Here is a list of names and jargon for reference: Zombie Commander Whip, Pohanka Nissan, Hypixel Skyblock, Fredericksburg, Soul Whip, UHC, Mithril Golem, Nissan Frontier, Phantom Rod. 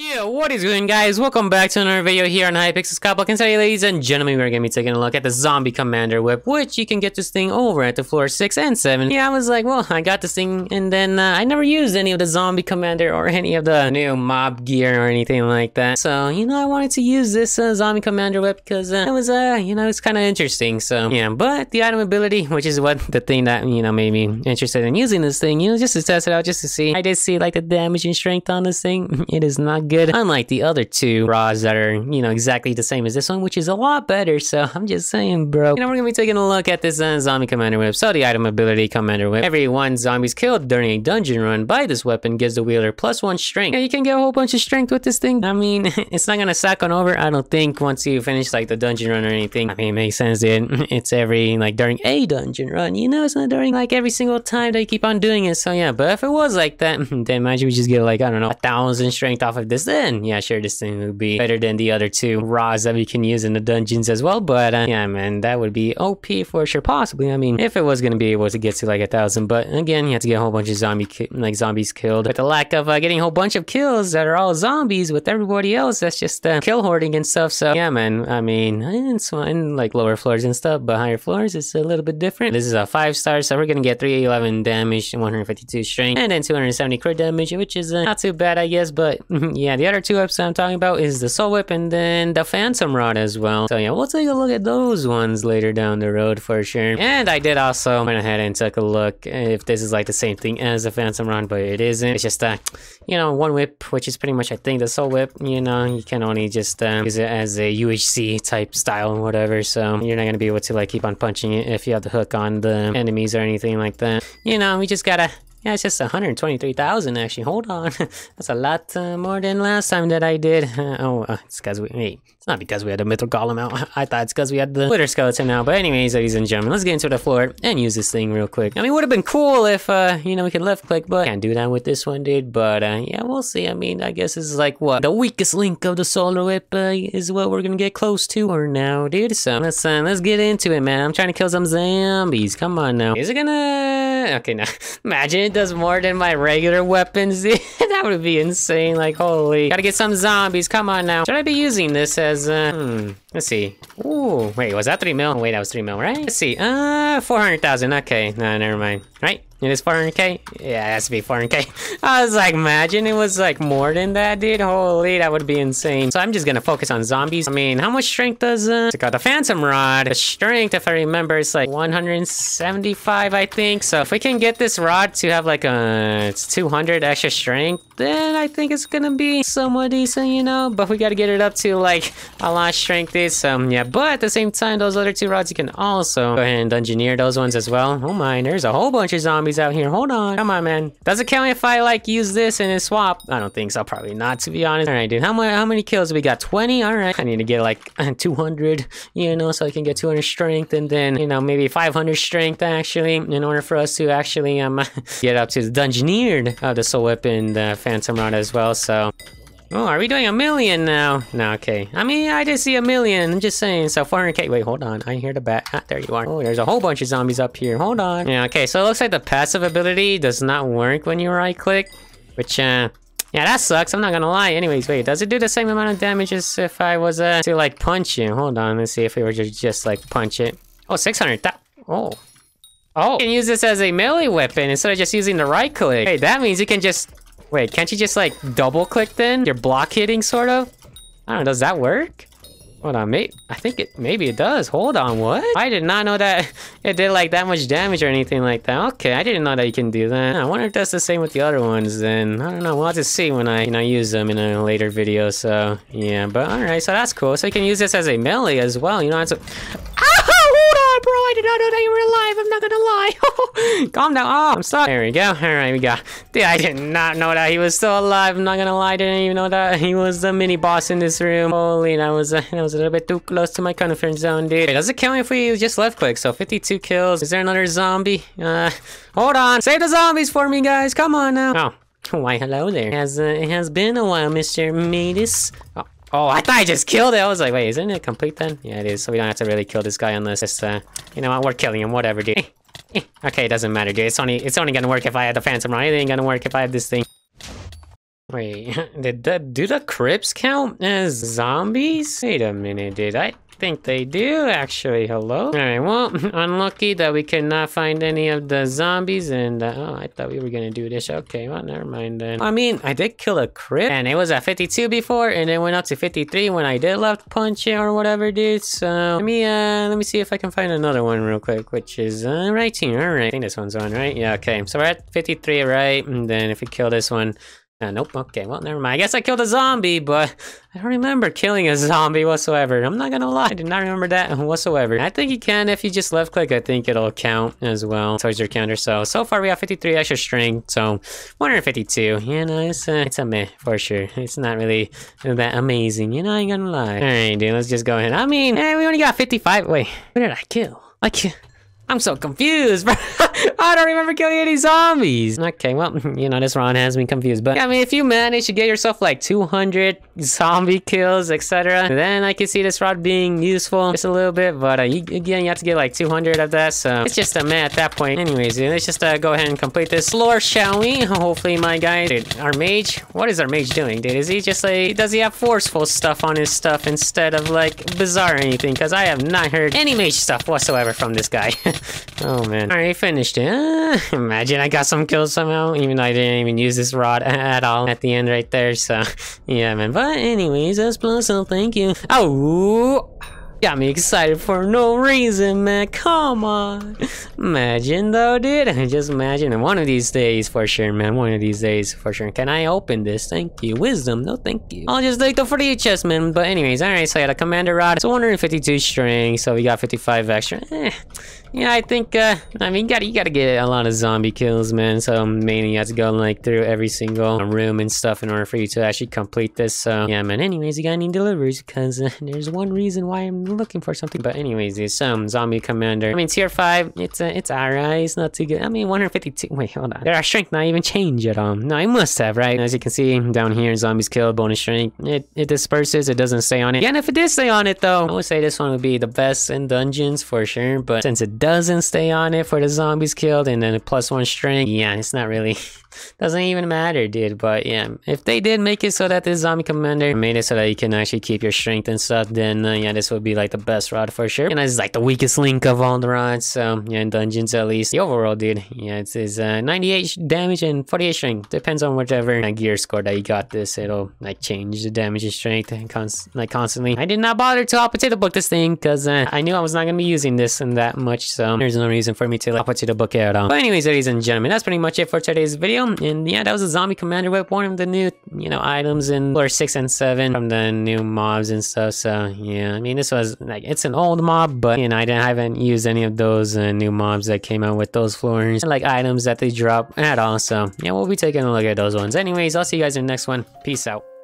Yeah, what is going on, guys? Welcome back to another video here on Hypixel Skyblock, and today, ladies and gentlemen, we're gonna be taking a look at the Zombie Commander Whip, which you can get this thing over at the floor 6 and 7. Yeah, I was like, well, I got this thing, and then I never used any of the Zombie Commander or any of the new mob gear or anything like that. So, you know, I wanted to use this Zombie Commander Whip because it was, you know, it's kind of interesting. So yeah, but the item ability, which is what the thing that, you know, made me interested in using this thing, you know, just to test it out, just to see. I did see like the damage and strength on this thing. It is not good, unlike the other two rods that are, you know, exactly the same as this one, which is a lot better. So I'm just saying, bro, you know, we're gonna be taking a look at this Zombie Commander Whip. So the item ability, Commander Whip: every 1 zombies killed during a dungeon run by this weapon gives the wielder +1 strength. Yeah, you can get a whole bunch of strength with this thing. I mean, it's not gonna stack on over, I don't think, once you finish like the dungeon run or anything. I mean, it makes sense, dude. It's every, like, during a dungeon run, you know, it's not during like every single time that you keep on doing it. So yeah, but if it was like that, then imagine we just get like, I don't know, 1,000 strength off of this. Then yeah, sure, this thing would be better than the other two rods that we can use in the dungeons as well. But yeah, man, that would be OP for sure, possibly. I mean, if it was gonna be able to get to like 1,000, but again, you have to get a whole bunch of zombies killed. But the lack of getting a whole bunch of kills that are all zombies with everybody else, that's just kill hoarding and stuff. So yeah, man, I mean, it's fine, like lower floors and stuff, but higher floors it's a little bit different. This is a 5-star, so we're gonna get 311 damage, 152 strength, and then 270 crit damage, which is not too bad, I guess. But yeah, the other two whips I'm talking about is the Soul Whip and then the Phantom Rod as well. So yeah, we'll take a look at those ones later down the road for sure. And I did also went ahead and took a look if this is like the same thing as the Phantom Rod, but it isn't. It's just you know, 1 whip, which is pretty much, I think, the Soul Whip. You know, you can only just use it as a UHC type style and whatever, so you're not gonna be able to like keep on punching it if you have the hook on the enemies or anything like that. You know, we just gotta, yeah, it's just 123,000 actually. Hold on, that's a lot more than last time that I did. It's because we, wait, it's not because we had the Mithril Golem out. I thought it's because we had the Wither Skeleton out. But anyways, ladies and gentlemen, let's get into the floor and use this thing real quick. I mean, it would have been cool if you know, we could left click, but can't do that with this one, dude. But yeah, we'll see. I mean, I guess this is like what the weakest link of the Soul Whip is what we're gonna get close to or now, dude. So let's get into it, man. I'm trying to kill some zombies. Come on now. Is it gonna? Okay, now imagine it does more than my regular weapons. That would be insane. Like, holy. Gotta get some zombies. Come on now. Should I be using this as, let's see. Ooh, wait, was that 3 mil? Wait, that was 3 mil, right? Let's see. 400,000. Okay, nah, never mind. Right? It is 400k? Yeah, it has to be 400k. I was like, imagine it was like more than that, dude. Holy, that would be insane. So I'm just gonna focus on zombies. I mean, how much strength does check out the Phantom Rod? The strength, if I remember, it's like 175, I think. So if we can get this rod to have like it's 200 extra strength, then I think it's gonna be somewhat decent, you know. But we gotta get it up to like a lot of strength. So yeah, but at the same time, those other 2 rods, you can also go ahead and engineer those ones as well. Oh my, there's a whole bunch of zombies out here. Hold on. Come on, man. Does it count if I like use this and then swap? I don't think so. Probably not, to be honest. All right, dude. How many kills we got? 20. All right. I need to get like 200, you know, so I can get 200 strength, and then, you know, maybe 500 strength actually, in order for us to actually get up to the dungeoneered the Soul Whip and the Phantom Rod as well. So. Oh, are we doing 1 million now? No, okay. I mean, I did see 1 million. I'm just saying. So 400k. Wait, hold on. I hear the bat. Ah, there you are. Oh, there's a whole bunch of zombies up here. Hold on. Yeah, okay. So it looks like the passive ability does not work when you right click, which, yeah, that sucks. I'm not gonna lie. Anyways, wait, does it do the same amount of damage as if I was to like punch you? Hold on. Let's see if we were to just like punch it. Oh, 600. Oh. Oh. You can use this as a melee weapon instead of just using the right click. Hey, that means you can just. Wait, can't you just like double click then? You're block hitting sort of? I don't know, does that work? Hold on, I think maybe it does. Hold on, what? I did not know that it did like that much damage or anything like that. Okay, I didn't know that you can do that. I wonder if that's the same with the other ones then. I don't know, we'll have to see when I, you know, use them in a later video, so. Yeah, but alright, so that's cool. So you can use this as a melee as well, you know, it's a... Bro, I did not know that you were alive. I'm not gonna lie. Calm down. Oh, I'm stuck. There we go. All right, we got. Dude, I did not know that he was still alive. I'm not gonna lie. I didn't even know that he was the mini boss in this room. Holy, that was a little bit too close to my comfort zone, dude. Wait, does it count if we just left click? So 52 kills. Is there another zombie? Hold on. Save the zombies for me, guys. Come on now. Oh, why? Hello there. It has been a while, Mr. Matis. Oh. Oh, I thought I just killed it. I was like, wait, isn't it complete then? Yeah, it is. So we don't have to really kill this guy unless it's, you know what, we're killing him, whatever, dude. Okay, it doesn't matter, dude. It's only gonna work if I had the Phantom Rod. It ain't gonna work if I have this thing. Wait, do the Crips count as zombies? Wait a minute, did I? Think they do actually. Hello. All right, well, unlucky that we could not find any of the zombies. And oh, I thought we were gonna do this. Okay, well, never mind then. I mean, I did kill a Crip and it was at 52 before, and it went up to 53 when I did left punch it or whatever, dude. So let me see if I can find another one real quick, which is 19. All right, I think this one's on, right? Yeah. Okay, so we're at 53, right? And then if we kill this one, nope. Okay, well, never mind. I guess I killed a zombie, but I don't remember killing a zombie whatsoever. I'm not gonna lie, I did not remember that whatsoever. I think you can, if you just left click, I think it'll count as well towards your counter. So far we have 53 extra strength, so 152. You know, it's a meh for sure. It's not really that amazing, you know, I ain't gonna lie. All right, dude, let's just go ahead. I mean, hey, we only got 55. Wait, who did I kill? I'm so confused, bro. I don't remember killing any zombies. Okay, well, you know, this run has me confused. But, I mean, if you manage to get yourself, like, 200 zombie kills, etc., then I can see this rod being useful just a little bit. But, again, you have to get, like, 200 of that, so it's just a meh at that point. Anyways, dude, let's just go ahead and complete this lore, shall we? Hopefully, my guy... Dude, our mage? What is our mage doing, dude? Is he just, like... Does he have forceful stuff on his stuff instead of, like, bizarre or anything? Because I have not heard any mage stuff whatsoever from this guy. Oh, man. Alright, finished it. Imagine I got some kills somehow, even though I didn't even use this rod at all at the end right there, so... Yeah, man. But anyways, that's plus, so thank you. Oh! Got me excited for no reason, man. Come on. Imagine, though, dude. Just imagine. And one of these days, for sure, man. One of these days, for sure. Can I open this? Thank you. Wisdom. No, thank you. I'll just take the 48 chest, man. But anyways, all right. So, yeah, the Commander Rod. It's 152 strength. So, we got 55 extra. Yeah, I think, I mean, you gotta get a lot of zombie kills, man. So, mainly you have to go, like, through every single room and stuff in order for you to actually complete this. So, yeah, man. Anyways, you gotta need deliveries because there's one reason why I'm looking for something. But anyways, it's Zombie Commander. I mean, tier 5, it's alright. It's not too good. I mean, 152. Wait, hold on. Did our strength not even change at all? No, it must have, right? As you can see, down here, zombies kill, bonus strength. It disperses. It doesn't stay on it. Again, if it did stay on it, though, I would say this one would be the best in dungeons for sure. But since it doesn't stay on it for the zombies killed and then a +1 strength, yeah, it's not really... doesn't even matter, dude. But yeah, if they did make it so that this Zombie Commander made it so that you can actually keep your strength and stuff, then yeah, this would be like the best rod for sure, and it's like the weakest link of all the rods. So yeah, in dungeons at least, the overall, dude, yeah, it is 98 damage and 48 strength. Depends on whichever gear score that you got this, it'll like change the damage and strength and constantly. I did not bother to hot potato book this thing because I knew I was not gonna be using this and that much, so there's no reason for me to hot potato book it at all. But anyways, ladies and gentlemen, that's pretty much it for today's video. And yeah, that was a Zombie Commander Whip, one of the new, you know, items in lore 6 and 7 from the new mobs and stuff. So yeah, I mean, this was like, it's an old mob, but you know, I haven't used any of those new mobs that came out with those floors and like items that they drop at all. So yeah, we'll be taking a look at those ones. Anyways, I'll see you guys in the next one. Peace out.